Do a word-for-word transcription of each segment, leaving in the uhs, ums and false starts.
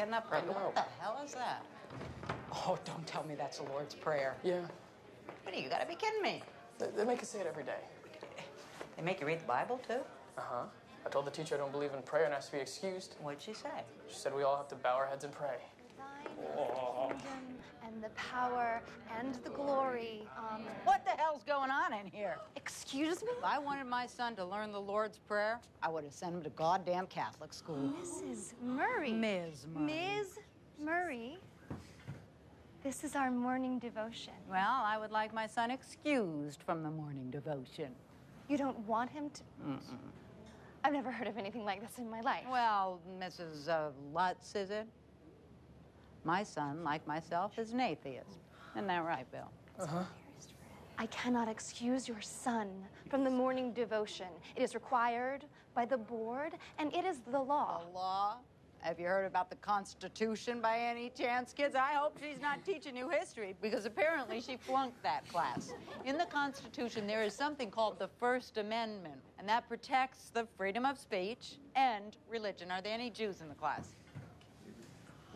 getting up right. What the hell is that? Oh, don't tell me that's the Lord's Prayer. Yeah. What do you got to be kidding me? They, they make us say it every day. They make you read the Bible, too? Uh-huh. I told the teacher I don't believe in prayer and I asked to be excused. What'd she say? She said we all have to bow our heads and pray. Oh. And the power and the glory. Um, what the hell's going on in here? Excuse me? If I wanted my son to learn the Lord's Prayer, I would have sent him to goddamn Catholic school. Missus Murray. Miz Murray. Miz Murray, this is our morning devotion. Well, I would like my son excused from the morning devotion. You don't want him to? Mm-mm. I've never heard of anything like this in my life. Well, Missus Uh, Lutz, is it? My son, like myself, is an atheist. Isn't that right, Bill? Uh-huh. I cannot excuse your son from the morning devotion. It is required by the board, and it is the law. The law? Have you heard about the Constitution by any chance, kids? I hope she's not teaching you history, because apparently she flunked that class. In the Constitution, there is something called the First Amendment, and that protects the freedom of speech and religion. Are there any Jews in the class?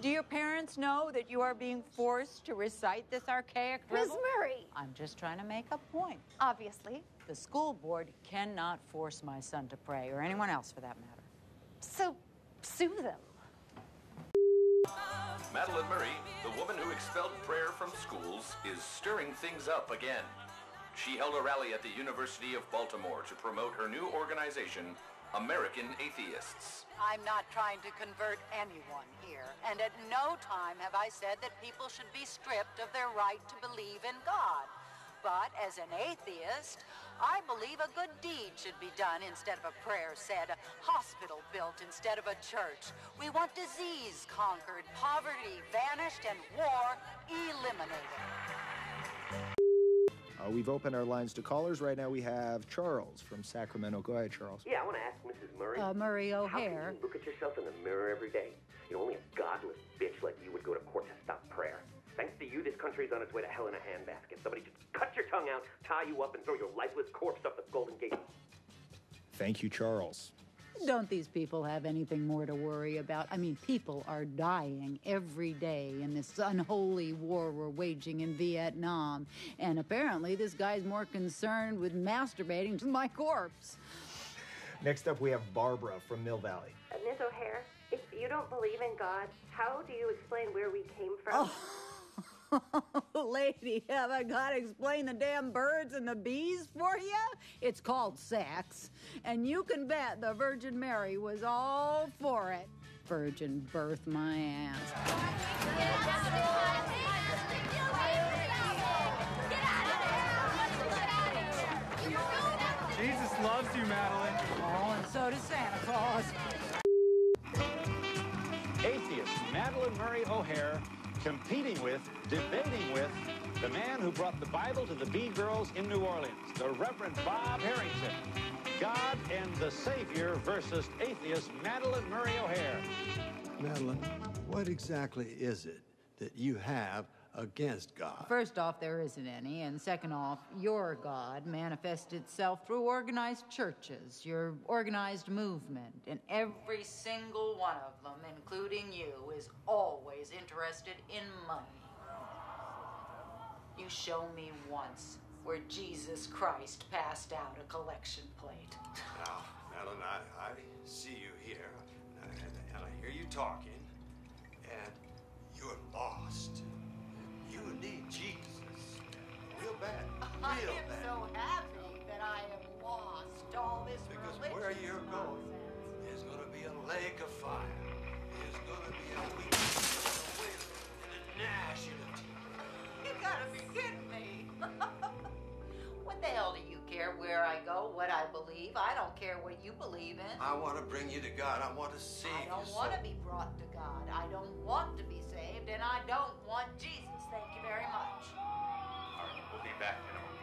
Do your parents know that you are being forced to recite this archaic rebel? Miz Murray! I'm just trying to make a point. Obviously. The school board cannot force my son to pray, or anyone else for that matter. So, sue them. Madalyn Murray, the woman who expelled prayer from schools, is stirring things up again. She held a rally at the University of Baltimore to promote her new organization, American Atheists. I'm not trying to convert anyone here, and at no time have I said that people should be stripped of their right to believe in God. But as an atheist, I believe a good deed should be done instead of a prayer said, a hospital built instead of a church. We want disease conquered, poverty vanished, and war eliminated. Uh, we've opened our lines to callers. Right now we have Charles from Sacramento. Go ahead, Charles. Yeah, I want to ask Missus Murray. Uh, Murray O'Hair. How can you look at yourself in the mirror every day? You know, only a godless bitch like you would go to court to stop prayer. Thanks to you, this country's on its way to hell in a handbasket. Somebody should cut your tongue out, tie you up, and throw your lifeless corpse up the Golden Gate. Thank you, Charles. Don't these people have anything more to worry about? I mean, people are dying every day in this unholy war we're waging in Vietnam. And apparently, this guy's more concerned with masturbating to my corpse. Next up, we have Barbara from Mill Valley. Uh, Miz O'Hair, if you don't believe in God, how do you explain where we came from? Oh. Lady, have I got to explain the damn birds and the bees for you? It's called sex. And you can bet the Virgin Mary was all for it. Virgin birth my ass. Jesus loves you, Madalyn. Oh, and so does Santa Claus. Atheist Madalyn Murray O'Hair competing with, debating with, the man who brought the Bible to the Bee Girls in New Orleans, the Reverend Bob Harrington. God and the Savior versus atheist Madalyn Murray O'Hair. Madalyn, what exactly is it that you have against God? First off, there isn't any, and second off, your God manifests itself through organized churches, your organized movement, and every single one of them, including you, is always interested in money. You show me once where Jesus Christ passed out a collection plate. Now, Madalyn, I, I see you here, and I, and I hear you talking, and you're lost. You need Jesus. Real bad. Real I am bad. So happy that I have lost all this because where you're nonsense. Going, there's going to be a lake of fire. There's going to be a weep and a gnashing of teeth. You gotta be kidding me. What the hell do you care where I go, what I believe? I don't care what you believe in. I want to bring you to God. I want to save you. I don't yourself. Want to be brought to God. I don't want to be saved, and I don't want Jesus. Thank you very much. All right, we'll be back in a moment.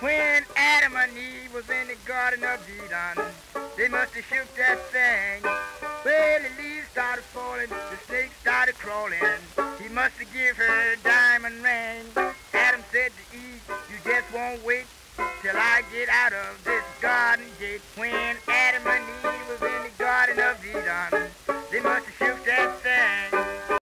When Adam and Eve was in the Garden of Eden, they must have shook that thing. Well, the leaves started falling, the snake started crawling. He must have given her a diamond ring. Adam said to Eve, you just won't wait till I get out of this